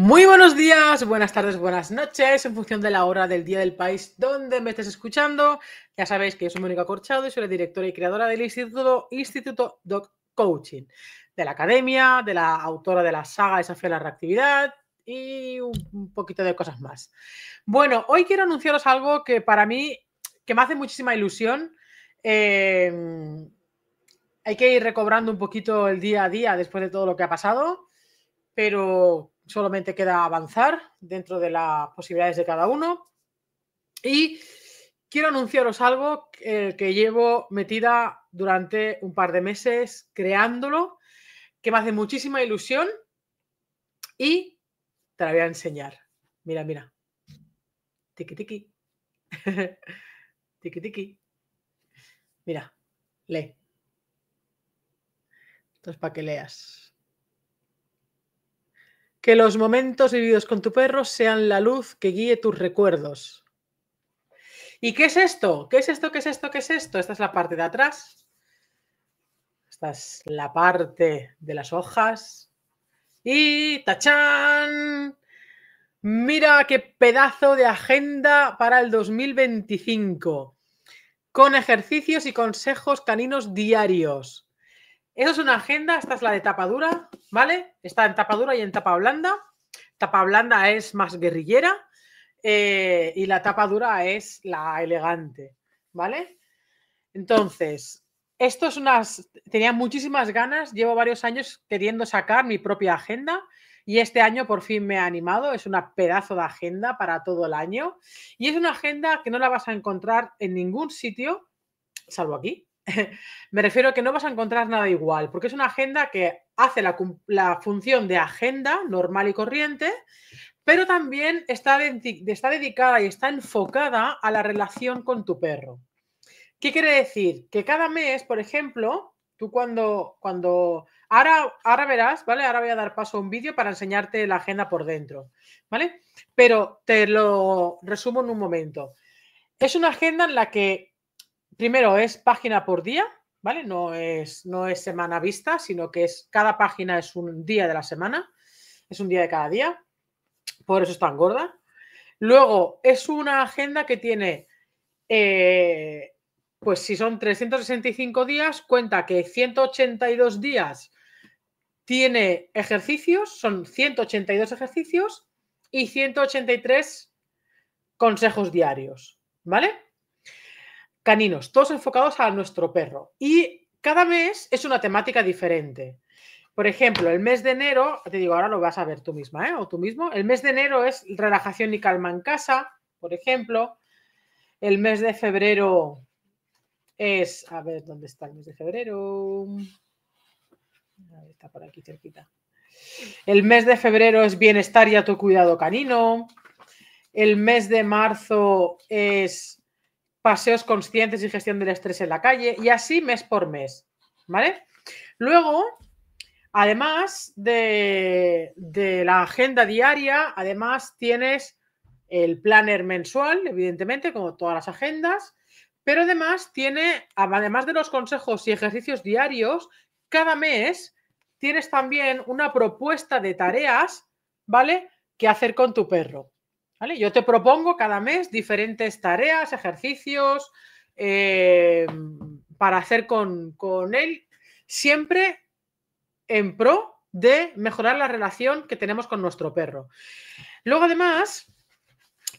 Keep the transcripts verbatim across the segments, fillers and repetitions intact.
Muy buenos días, buenas tardes, buenas noches, en función de la hora del día del país donde me estés escuchando. Ya sabéis que yo soy Mónica Corchado y soy la directora y creadora del Instituto, Instituto Dog Coaching, de la academia, de la autora de la saga Desafía a la Reactividad y un poquito de cosas más. Bueno, hoy quiero anunciaros algo que para mí, que me hace muchísima ilusión. Eh, hay que ir recobrando un poquito el día a día después de todo lo que ha pasado, pero solamente queda avanzar dentro de las posibilidades de cada uno. Y quiero anunciaros algo que, que llevo metida durante un par de meses creándolo, que me hace muchísima ilusión y te la voy a enseñar. Mira, mira. Tiki, tiki. Tiki, tiki. Mira, lee. Esto es para que leas. Que los momentos vividos con tu perro sean la luz que guíe tus recuerdos. ¿Y qué es esto? ¿Qué es esto? ¿Qué es esto? ¿Qué es esto? Esta es la parte de atrás. Esta es la parte de las hojas. Y ¡tachán! Mira qué pedazo de agenda para el dos mil veinticinco. Con ejercicios y consejos caninos diarios. Esa es una agenda, esta es la de tapa dura, ¿vale? Está en tapa dura y en tapa blanda. Tapa blanda es más guerrillera eh, y la tapa dura es la elegante, ¿vale? Entonces, esto es unas... Tenía muchísimas ganas, llevo varios años queriendo sacar mi propia agenda y este año por fin me he animado. Es una pedazo de agenda para todo el año y es una agenda que no la vas a encontrar en ningún sitio, salvo aquí. Me refiero a que no vas a encontrar nada igual, porque es una agenda que hace la, la función de agenda normal y corriente, pero también está, de, está dedicada y está enfocada a la relación con tu perro. ¿Qué quiere decir? Que cada mes, por ejemplo, tú cuando... cuando ahora, ahora verás, ¿vale? Ahora voy a dar paso a un vídeo para enseñarte la agenda por dentro, ¿vale? Pero te lo resumo en un momento. Es una agenda en la que... Primero, es página por día, ¿vale? No es, no es semana vista, sino que es cada página es un día de la semana, es un día de cada día, por eso es tan gorda. Luego, es una agenda que tiene, eh, pues si son trescientos sesenta y cinco días, cuenta que ciento ochenta y dos días tiene ejercicios, son ciento ochenta y dos ejercicios y ciento ochenta y tres consejos diarios, ¿vale? Caninos, todos enfocados a nuestro perro. Y cada mes es una temática diferente. Por ejemplo, el mes de enero, te digo, ahora lo vas a ver tú misma, ¿eh? O tú mismo. El mes de enero es relajación y calma en casa, por ejemplo. El mes de febrero es... A ver, ¿dónde está el mes de febrero? Está por aquí cerquita. El mes de febrero es bienestar y autocuidado canino. El mes de marzo es... paseos conscientes y gestión del estrés en la calle, y así mes por mes, ¿vale? Luego, además de, de la agenda diaria, además tienes el planner mensual, evidentemente, como todas las agendas, pero además tiene, además de los consejos y ejercicios diarios, cada mes tienes también una propuesta de tareas, ¿vale?, que hacer con tu perro. ¿Vale? Yo te propongo cada mes diferentes tareas, ejercicios eh, para hacer con, con él, siempre en pro de mejorar la relación que tenemos con nuestro perro. Luego, además,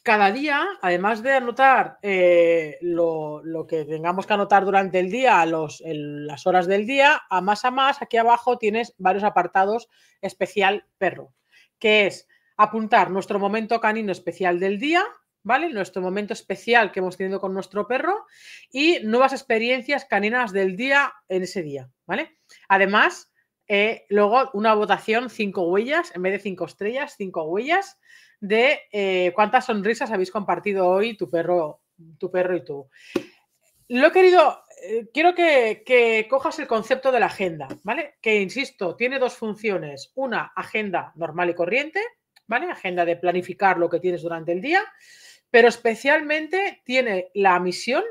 cada día, además de anotar eh, lo, lo que tengamos que anotar durante el día, los, el, las horas del día, a más a más, aquí abajo tienes varios apartados especial perro, que es... apuntar nuestro momento canino especial del día, ¿vale? Nuestro momento especial que hemos tenido con nuestro perro y nuevas experiencias caninas del día en ese día, ¿vale? Además, eh, luego una votación cinco huellas, en vez de cinco estrellas, cinco huellas de eh, cuántas sonrisas habéis compartido hoy tu perro, tu perro y tú. Lo he querido... Quiero que, que cojas el concepto de la agenda, ¿vale? Que, insisto, tiene dos funciones. Una, agenda normal y corriente, ¿vale? Agenda de planificar lo que tienes durante el día, pero especialmente tiene la misión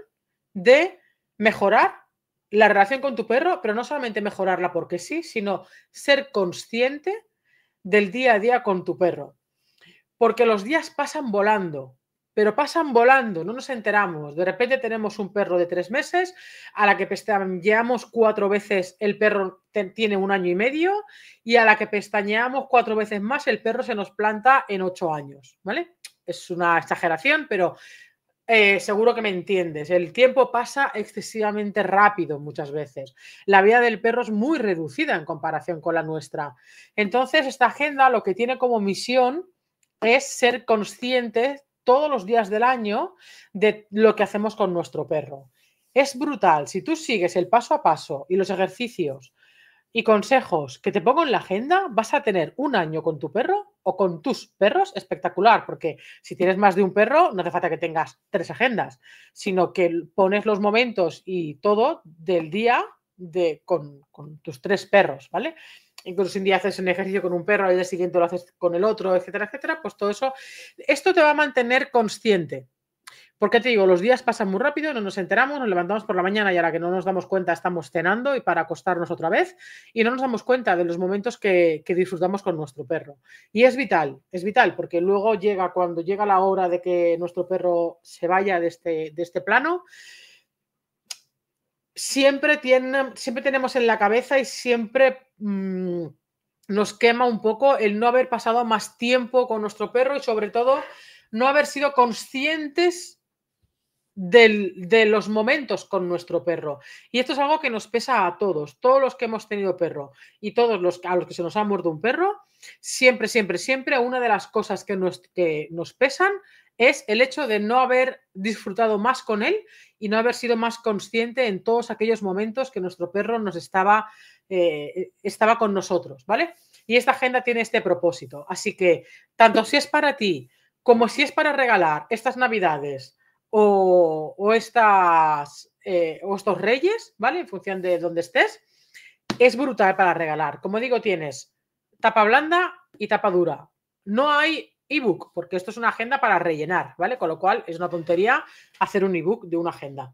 de mejorar la relación con tu perro, pero no solamente mejorarla porque sí, sino ser consciente del día a día con tu perro. porque los días pasan volando, pero pasan volando, no nos enteramos. De repente tenemos un perro de tres meses a la que pestañeamos cuatro veces, el perro tiene un año y medio, y a la que pestañeamos cuatro veces más, el perro se nos planta en ocho años, ¿vale? Es una exageración, pero eh, seguro que me entiendes. El tiempo pasa excesivamente rápido muchas veces. La vida del perro es muy reducida en comparación con la nuestra. Entonces, esta agenda lo que tiene como misión es ser conscientes todos los días del año de lo que hacemos con nuestro perro. Es brutal. Si tú sigues el paso a paso y los ejercicios y consejos que te pongo en la agenda, vas a tener un año con tu perro o con tus perros espectacular, porque si tienes más de un perro, no hace falta que tengas tres agendas, sino que pones los momentos y todo del día de, con, con tus tres perros, ¿vale? Incluso un día haces un ejercicio con un perro, al día siguiente lo haces con el otro, etcétera, etcétera, pues todo eso, esto te va a mantener consciente. Porque te digo, los días pasan muy rápido, no nos enteramos, nos levantamos por la mañana y ahora que no nos damos cuenta estamos cenando y para acostarnos otra vez y no nos damos cuenta de los momentos que, que disfrutamos con nuestro perro. Y es vital, es vital, porque luego llega, cuando llega la hora de que nuestro perro se vaya de este, de este plano, siempre, tiene, siempre tenemos en la cabeza y siempre mmm, nos quema un poco el no haber pasado más tiempo con nuestro perro y sobre todo no haber sido conscientes Del, de los momentos con nuestro perro. Y esto es algo que nos pesa a todos, todos los que hemos tenido perro y todos los a los que se nos ha muerto un perro, siempre, siempre, siempre una de las cosas que nos, que nos pesan es el hecho de no haber disfrutado más con él y no haber sido más consciente en todos aquellos momentos que nuestro perro nos estaba, eh, estaba con nosotros, ¿vale? Y esta agenda tiene este propósito. Así que, tanto si es para ti como si es para regalar estas navidades, O, o, estas, eh, o estos reyes, ¿vale? En función de donde estés, es brutal para regalar. Como digo, tienes tapa blanda y tapa dura. No hay ebook, porque esto es una agenda para rellenar, ¿vale? Con lo cual es una tontería hacer un ebook de una agenda.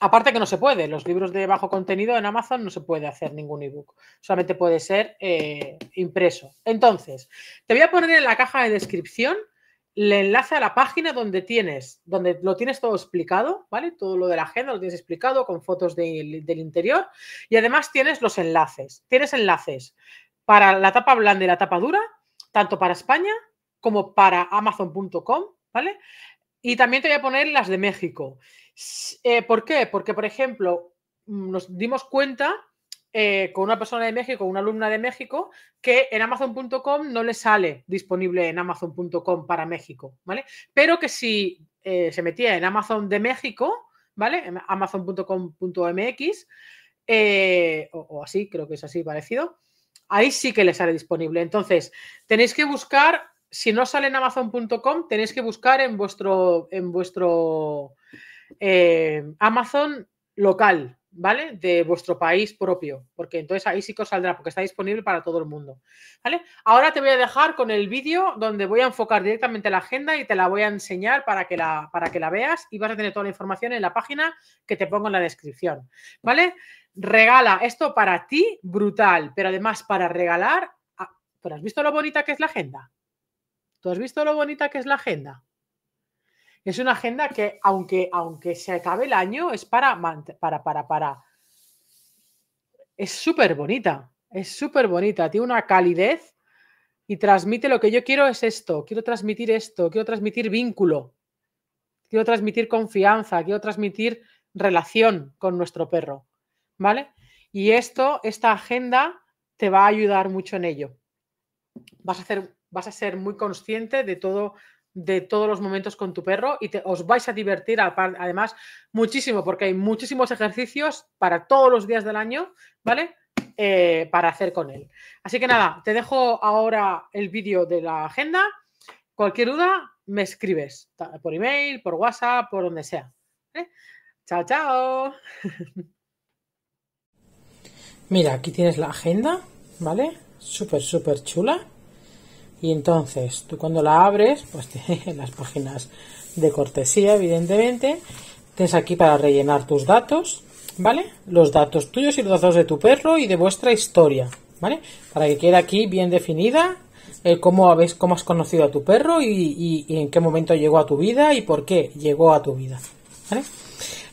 Aparte que no se puede, los libros de bajo contenido en Amazon no se puede hacer ningún ebook, solamente puede ser eh, impreso. Entonces, te voy a poner en la caja de descripción le enlace a la página donde tienes, donde lo tienes todo explicado, ¿vale? Todo lo de la agenda lo tienes explicado con fotos de, del interior y además tienes los enlaces. Tienes enlaces para la tapa blanda y la tapa dura, tanto para España como para amazon punto com, ¿vale? Y también te voy a poner las de México. Eh, ¿Por qué? Porque, por ejemplo, nos dimos cuenta Eh, con una persona de México, una alumna de México, que en amazon punto com no le sale disponible en amazon punto com para México, ¿vale? Pero que si eh, se metía en Amazon de México, ¿vale? amazon punto com punto m x eh, o, o así, creo que es así parecido, ahí sí que le sale disponible. Entonces, tenéis que buscar, si no sale en amazon punto com, tenéis que buscar en vuestro, en vuestro eh, Amazon local, ¿vale? De vuestro país propio, porque entonces ahí sí que os saldrá, porque está disponible para todo el mundo, ¿vale? Ahora te voy a dejar con el vídeo donde voy a enfocar directamente la agenda y te la voy a enseñar para que la, para que la veas y vas a tener toda la información en la página que te pongo en la descripción, ¿vale? Regala esto para ti, brutal, pero además para regalar... ¿Pero has visto lo bonita que es la agenda? ¿Tú has visto lo bonita que es la agenda? Es una agenda que, aunque, aunque se acabe el año, es para... para, para, para. Es súper bonita, es súper bonita, tiene una calidez y transmite lo que yo quiero es esto, quiero transmitir esto, quiero transmitir vínculo, quiero transmitir confianza, quiero transmitir relación con nuestro perro, ¿vale? Y esto, esta agenda te va a ayudar mucho en ello. Vas a, hacer, vas a ser muy consciente de todo... de todos los momentos con tu perro y te, os vais a divertir además muchísimo porque hay muchísimos ejercicios para todos los días del año, ¿vale? Eh, para hacer con él. Así que nada, te dejo ahora el vídeo de la agenda. Cualquier duda me escribes por email, por WhatsApp, por donde sea. ¿Eh? Chao, chao. Mira, aquí tienes la agenda, ¿vale? Súper, súper chula. Y entonces, tú cuando la abres, pues tienes las páginas de cortesía, evidentemente. Tienes aquí para rellenar tus datos, ¿vale? Los datos tuyos y los datos de tu perro y de vuestra historia, ¿vale? Para que quede aquí bien definida eh, cómo, habéis, cómo has conocido a tu perro y, y, y en qué momento llegó a tu vida y por qué llegó a tu vida, ¿vale?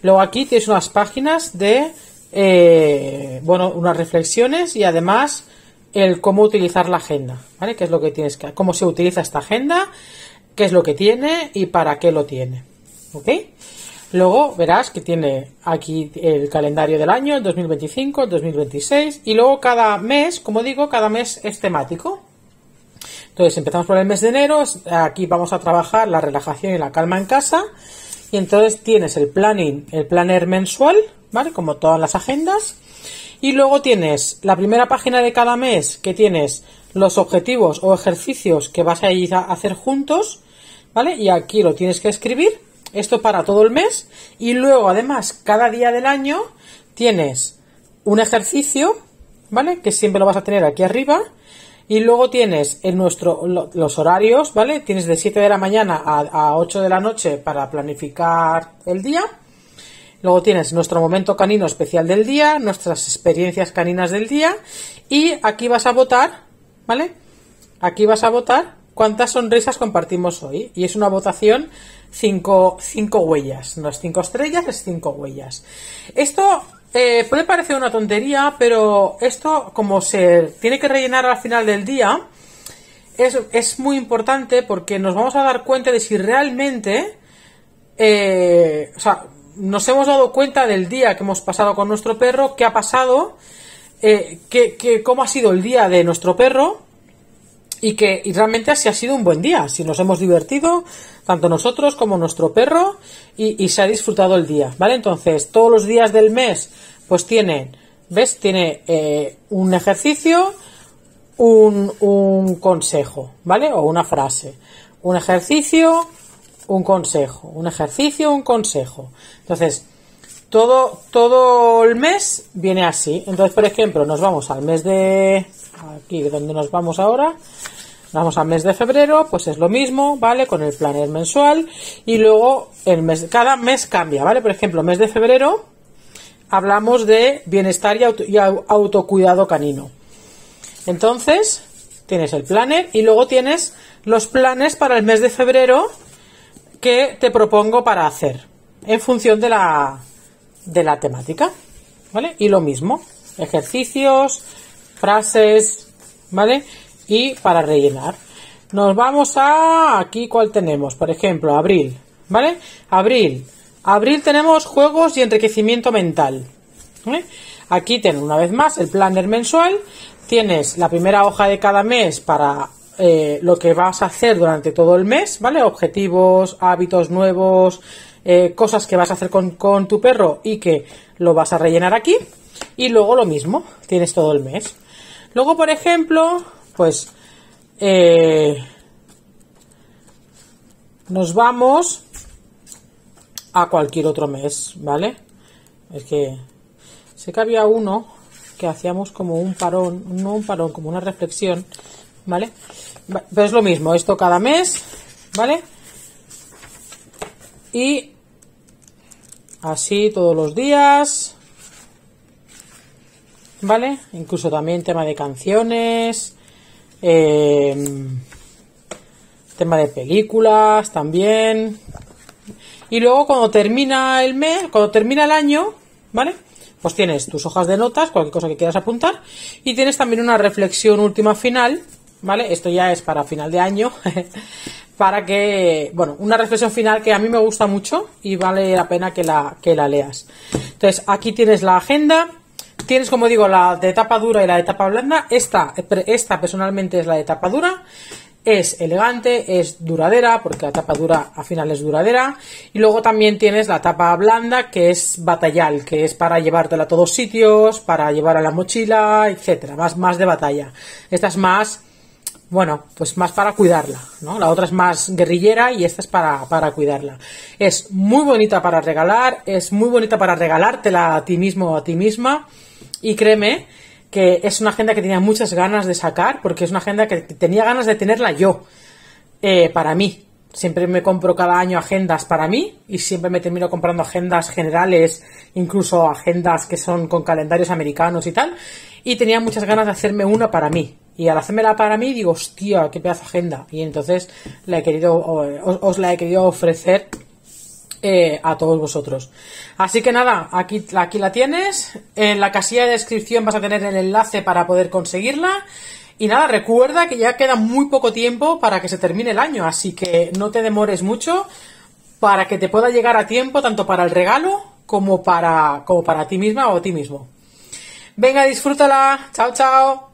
Luego aquí tienes unas páginas de, eh, bueno, unas reflexiones y además el cómo utilizar la agenda, ¿vale? ¿Qué es lo que tienes que, cómo se utiliza esta agenda, qué es lo que tiene y para qué lo tiene, ¿ok? Luego verás que tiene aquí el calendario del año, el dos mil veinticinco, el dos mil veintiséis, y luego cada mes, como digo, cada mes es temático. Entonces empezamos por el mes de enero, aquí vamos a trabajar la relajación y la calma en casa, y entonces tienes el planning, el planner mensual, ¿vale? Como todas las agendas, y luego tienes la primera página de cada mes que tienes los objetivos o ejercicios que vas a ir a hacer juntos, ¿vale? Y aquí lo tienes que escribir. Esto para todo el mes y luego además cada día del año tienes un ejercicio, ¿vale? Que siempre lo vas a tener aquí arriba y luego tienes en nuestro los horarios, ¿vale? Tienes de siete de la mañana a, a ocho de la noche para planificar el día. Luego tienes nuestro momento canino especial del día, nuestras experiencias caninas del día y aquí vas a votar, ¿vale? Aquí vas a votar cuántas sonrisas compartimos hoy y es una votación Cinco, cinco huellas, no es cinco estrellas, es cinco huellas. Esto eh, puede parecer una tontería, pero esto como se tiene que rellenar al final del día, es, es muy importante porque nos vamos a dar cuenta de si realmente eh, o sea, nos hemos dado cuenta del día que hemos pasado con nuestro perro, qué ha pasado, eh, que, que, cómo ha sido el día de nuestro perro. Y que y realmente si ha sido un buen día, si nos hemos divertido, tanto nosotros como nuestro perro, y, y se ha disfrutado el día, ¿vale? Entonces, todos los días del mes, pues tienen, ¿ves? Tiene eh, un ejercicio, un, un consejo, ¿vale? O una frase. Un ejercicio, un consejo. Un ejercicio, un consejo. Entonces, todo, todo el mes viene así. Entonces, por ejemplo, nos vamos al mes de... Aquí, donde nos vamos ahora, vamos al mes de febrero, pues es lo mismo, ¿vale? Con el planner mensual y luego el mes, cada mes cambia, ¿vale? Por ejemplo, mes de febrero hablamos de bienestar y, auto, y autocuidado canino. Entonces, tienes el planner y luego tienes los planes para el mes de febrero que te propongo para hacer en función de la, de la temática, ¿vale? Y lo mismo, ejercicios, frases, ¿vale? Y para rellenar. Nos vamos a... Aquí, ¿cuál tenemos? Por ejemplo, abril, ¿vale? Abril. Abril tenemos juegos y enriquecimiento mental, ¿vale? Aquí tenemos una vez más el planner mensual. Tienes la primera hoja de cada mes para eh, lo que vas a hacer durante todo el mes, ¿vale? Objetivos, hábitos nuevos, eh, cosas que vas a hacer con, con tu perro y que lo vas a rellenar aquí. Y luego lo mismo, tienes todo el mes. Luego, por ejemplo, pues eh, nos vamos a cualquier otro mes, ¿vale? Es que sé que había uno que hacíamos como un parón, no un parón, como una reflexión, ¿vale? Pero es lo mismo, esto cada mes, ¿vale? Y así todos los días... ¿Vale? Incluso también tema de canciones, eh, tema de películas también. Y luego cuando termina el mes, cuando termina el año, ¿vale? Pues tienes tus hojas de notas, cualquier cosa que quieras apuntar. Y tienes también una reflexión última final, ¿vale? Esto ya es para final de año. Para que, bueno, una reflexión final que a mí me gusta mucho y vale la pena que la, que la leas. Entonces, aquí tienes la agenda. Tienes, como digo, la de tapa dura y la de tapa blanda. Esta, esta personalmente es la de tapa dura. Es elegante, es duradera, porque la tapa dura al final es duradera. Y luego también tienes la tapa blanda, que es batallal, que es para llevártela a todos sitios, para llevar a la mochila, etcétera. Más, más de batalla. Esta es más, bueno, pues más para cuidarla, ¿no? La otra es más guerrillera y esta es para, para cuidarla. Es muy bonita para regalar, es muy bonita para regalártela a ti mismo o a ti misma. Y créeme que es una agenda que tenía muchas ganas de sacar, porque es una agenda que tenía ganas de tenerla yo, eh, para mí. Siempre me compro cada año agendas para mí y siempre me termino comprando agendas generales, incluso agendas que son con calendarios americanos y tal. Y tenía muchas ganas de hacerme una para mí, Y al hacérmela para mí digo, hostia, qué pedazo de agenda. Y entonces la he querido, os, os la he querido ofrecer eh, a todos vosotros. Así que nada, aquí, aquí la tienes. En la casilla de descripción vas a tener el enlace para poder conseguirla. Y nada, recuerda que ya queda muy poco tiempo para que se termine el año. Así que no te demores mucho para que te pueda llegar a tiempo tanto para el regalo como para, como para ti misma o ti mismo. Venga, disfrútala. Chao, chao.